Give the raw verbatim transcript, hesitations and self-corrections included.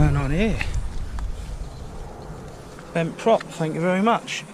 going on here? Bent prop, thank you very much.